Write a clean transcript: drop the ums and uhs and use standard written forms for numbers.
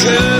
Yeah.